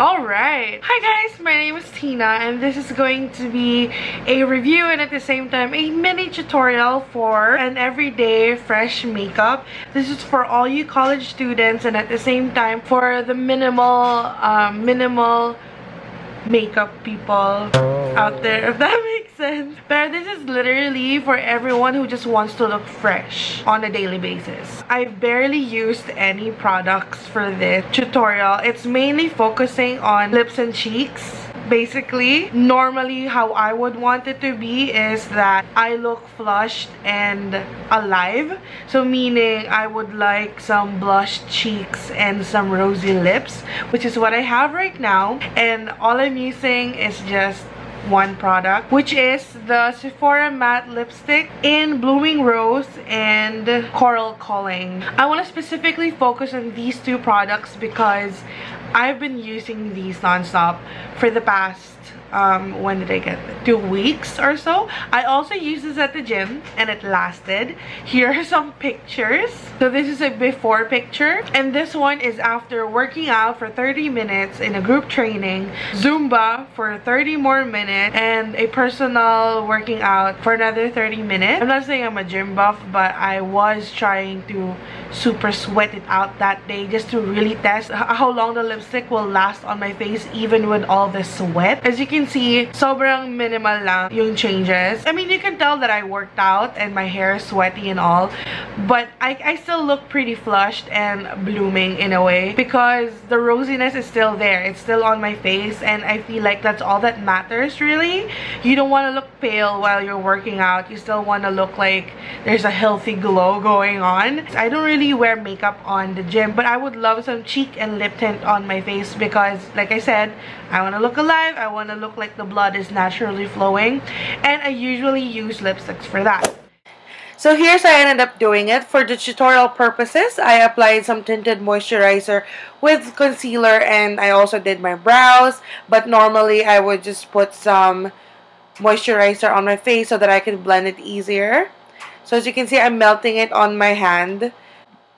Alright, hi guys, my name is Tina and this is going to be a review and at the same time a mini tutorial for an everyday fresh makeup. This is for all you college students and at the same time for the minimal makeup people out there, if that makes sense. But this is literally for everyone who just wants to look fresh on a daily basis. I barely used any products for this tutorial. It's mainly focusing on lips and cheeks. Basically, normally how I would want it to be is that I look flushed and alive. So meaning I would like some blush cheeks and some rosy lips, which is what I have right now. And all I'm using is just one product, which is the Sephora matte lipstick in Blooming Rose and Coral Calling. I want to specifically focus on these two products because I've been using these non-stop for the past 2 weeks or so. I also used this at the gym and it lasted. Here are some pictures. So this is a before picture and this one is after working out for 30 minutes in a group training, Zumba for 30 more minutes, and a personal working out for another 30 minutes. I'm not saying I'm a gym buff, but I was trying to super sweat it out that day just to really test how long the lipstick will last on my face even with all the sweat. As you can see, sobrang minimal lang yung changes. I mean, you can tell that I worked out and my hair is sweaty and all, but I still look pretty flushed and blooming in a way because the rosiness is still there. It's still on my face and I feel like that's all that matters really. You don't want to look pale while you're working out. You still want to look like there's a healthy glow going on. I don't really wear makeup on the gym, but I would love some cheek and lip tint on my face because like I said, I want to look alive. I want to look like the blood is naturally flowing, and I usually use lipsticks for that. So here's how I ended up doing it. For the tutorial purposes, I applied some tinted moisturizer with concealer and I also did my brows, but normally I would just put some moisturizer on my face so that I could blend it easier. So as you can see, I'm melting it on my hand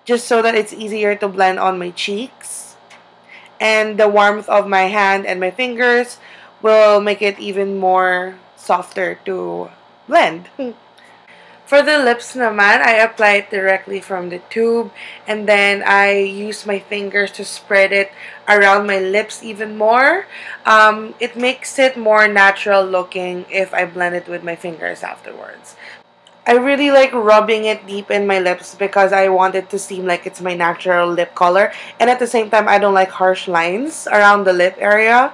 just so that it's easier to blend on my cheeks, and the warmth of my hand and my fingers will make it even more softer to blend. For the lips naman, I apply it directly from the tube and then I use my fingers to spread it around my lips even more. It makes it more natural looking if I blend it with my fingers afterwards. I really like rubbing it deep in my lips because I want it to seem like it's my natural lip color, and at the same time I don't like harsh lines around the lip area.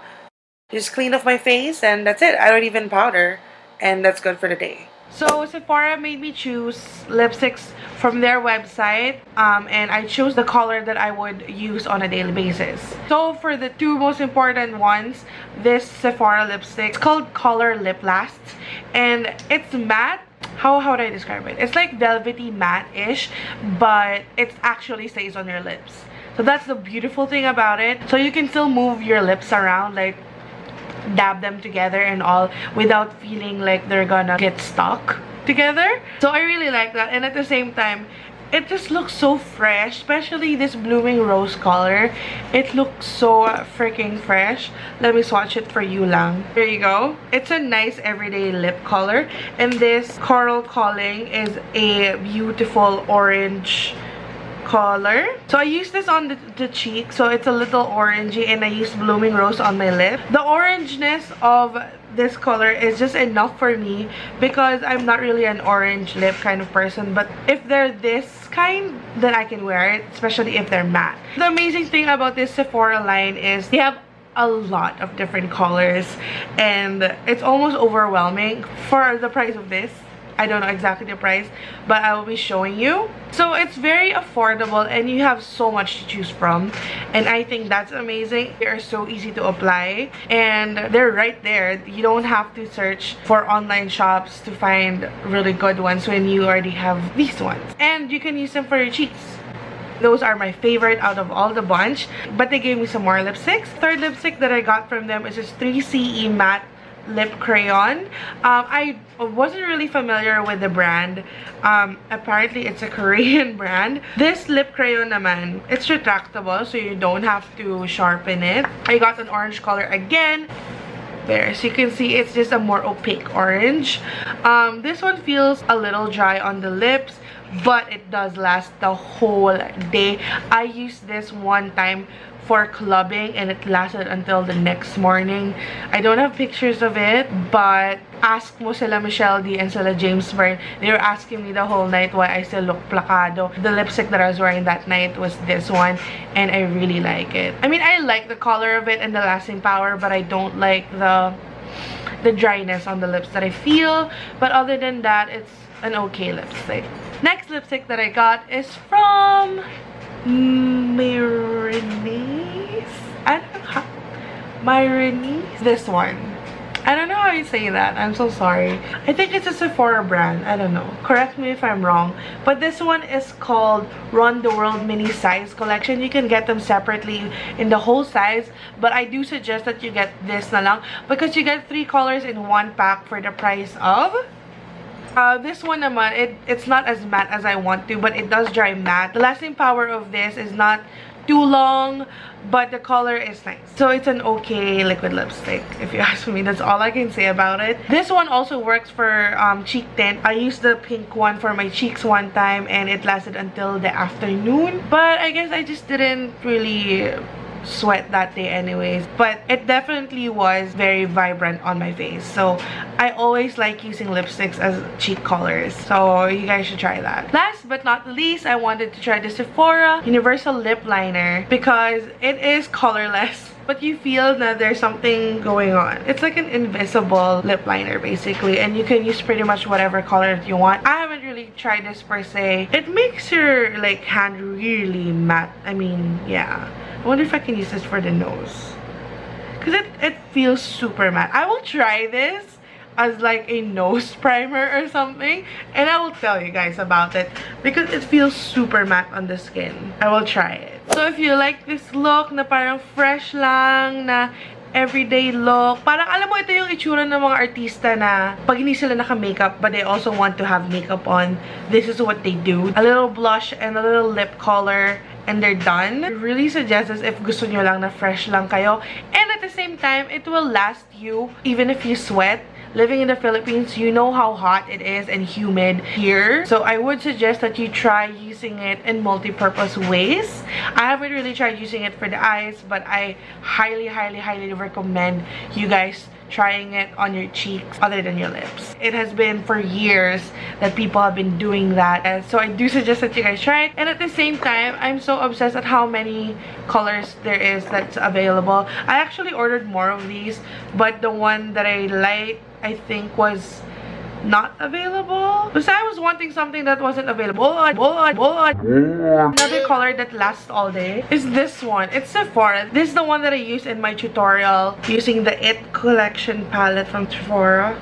Just clean off my face and that's it. I don't even powder and that's good for the day. So Sephora made me choose lipsticks from their website, and I chose the color that I would use on a daily basis. So for the two most important ones, this Sephora lipstick, it's called Color Lip Last and it's matte. How would I describe it? It's like velvety matte-ish, but it actually stays on your lips. So that's the beautiful thing about it. So you can still move your lips around, like dab them together and all, without feeling like they're gonna get stuck together. So I really like that, and at the same time it just looks so fresh, especially this Blooming Rose color. It looks so freaking fresh. Let me swatch it for you lang. There you go. It's a nice everyday lip color, and this Coral Calling is a beautiful orange color. So I use this on the cheek, so it's a little orangey, and I use Blooming Rose on my lip. The orangeness of this color is just enough for me because I'm not really an orange lip kind of person, but if they're this kind, then I can wear it, especially if they're matte. The amazing thing about this Sephora line is they have a lot of different colors and it's almost overwhelming for the price of this. I don't know exactly the price, but I will be showing you. So it's very affordable and you have so much to choose from, and I think that's amazing. They are so easy to apply and they're right there. You don't have to search for online shops to find really good ones when you already have these ones, and you can use them for your cheeks. Those are my favorite out of all the bunch, but they gave me some more lipsticks. Third lipstick that I got from them is this 3CE matte lip crayon. I wasn't really familiar with the brand. Apparently it's a Korean brand. This lip crayon naman, it's retractable, so you don't have to sharpen it. I got an orange color again. There, so you can see it's just a more opaque orange. This one feels a little dry on the lips, but it does last the whole day. I used this one time for clubbing and it lasted until the next morning. I don't have pictures of it, but ask mo sila Michelle D and sila James Byrne. They were asking me the whole night why I still look plakado. The lipstick that I was wearing that night was this one, and I really like it. I mean, I like the color of it and the lasting power, but I don't like the dryness on the lips that I feel. But other than that, it's an okay lipstick. Next lipstick that I got is from Mirenesse. I don't know how. Mirenesse. This one. I don't know how you say that. I'm so sorry. I think it's a Sephora brand. I don't know. Correct me if I'm wrong. But this one is called Run the World Mini Size Collection. You can get them separately in the whole size, but I do suggest that you get this na lang because you get 3 colors in one pack for the price of. This one naman, it's not as matte as I want to, but it does dry matte. The lasting power of this is not too long, but the color is nice. So it's an okay liquid lipstick, if you ask me. That's all I can say about it. This one also works for cheek tint. I used the pink one for my cheeks one time, and it lasted until the afternoon. But I guess I just didn't really sweat that day anyways, but it definitely was very vibrant on my face. So I always like using lipsticks as cheek colors, so you guys should try that. Last but not least, I wanted to try the Sephora Universal Lip Liner because it is colorless, but you feel that there's something going on. It's like an invisible lip liner basically, and you can use pretty much whatever color that you want. I haven't really tried this per se. It makes your like hand really matte. I mean, yeah. I wonder if I can use this for the nose, because it feels super matte. I will try this as like a nose primer or something, and I will tell you guys about it because it feels super matte on the skin. I will try it. So if you like this look na parang fresh lang na everyday look, parang alam mo ito yung itsura ng mga artista na pag hindi sila naka-makeup but they also want to have makeup on, this is what they do. A little blush and a little lip color and they're done. I really suggest this if gusto nyo lang na fresh lang kayo, and at the same time, it will last you even if you sweat. Living in the Philippines, you know how hot it is and humid here. So I would suggest that you try using it in multi-purpose ways. I haven't really tried using it for the eyes, but I highly, highly, highly recommend you guys trying it on your cheeks other than your lips. It has been for years that people have been doing that, and so I do suggest that you guys try it. And at the same time, I'm so obsessed at how many colors there is that's available. I actually ordered more of these, but the one that I like, I think, was not available. Because I was wanting something that wasn't available. Another color that lasts all day is this one. It's Sephora. This is the one that I used in my tutorial using the It Collection palette from Sephora.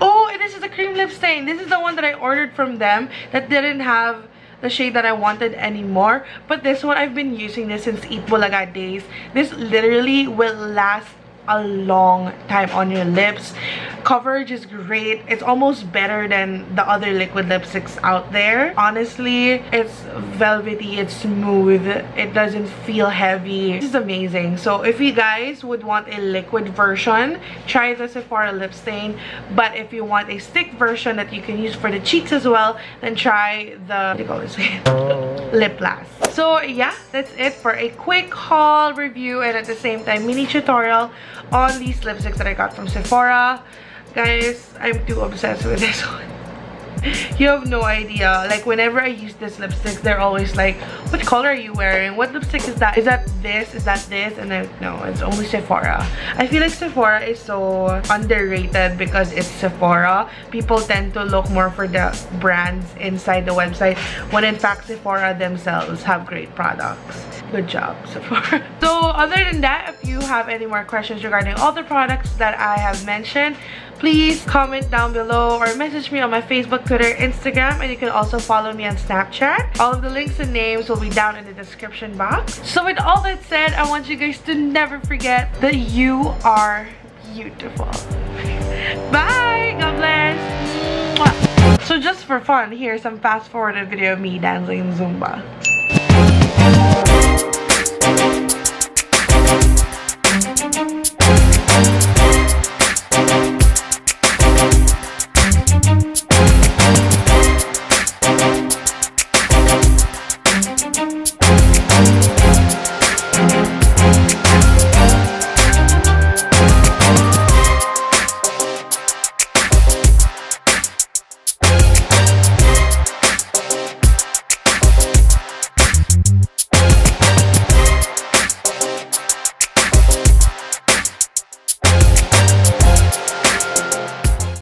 Oh, and this is a cream lip stain. This is the one that I ordered from them that didn't have the shade that I wanted anymore. But this one, I've been using this since It Bulaga days. This literally will last a long time on your lips. Coverage is great. It's almost better than the other liquid lipsticks out there. Honestly, it's velvety, it's smooth, it doesn't feel heavy. This is amazing. So if you guys would want a liquid version, try the Sephora lip stain. But if you want a stick version that you can use for the cheeks as well, then try the, what do you call this? Lip Last. So yeah, that's it for a quick haul review and at the same time mini tutorial on these lipsticks that I got from Sephora. Guys, I'm too obsessed with this one. You have no idea. Like, whenever I use this lipstick, they're always like, what color are you wearing? What lipstick is that? Is that this? Is that this? And I, no, it's only Sephora. I feel like Sephora is so underrated because it's Sephora. People tend to look more for the brands inside the website when in fact Sephora themselves have great products. Good job, Sephora. So other than that, if you have any more questions regarding all the products that I have mentioned, please comment down below or message me on my Facebook, Twitter, Instagram, and you can also follow me on Snapchat. All of the links and names will be down in the description box. So with all that said, I want you guys to never forget that you are beautiful. Bye, God bless. So just for fun, here's some fast-forwarded video of me dancing Zumba.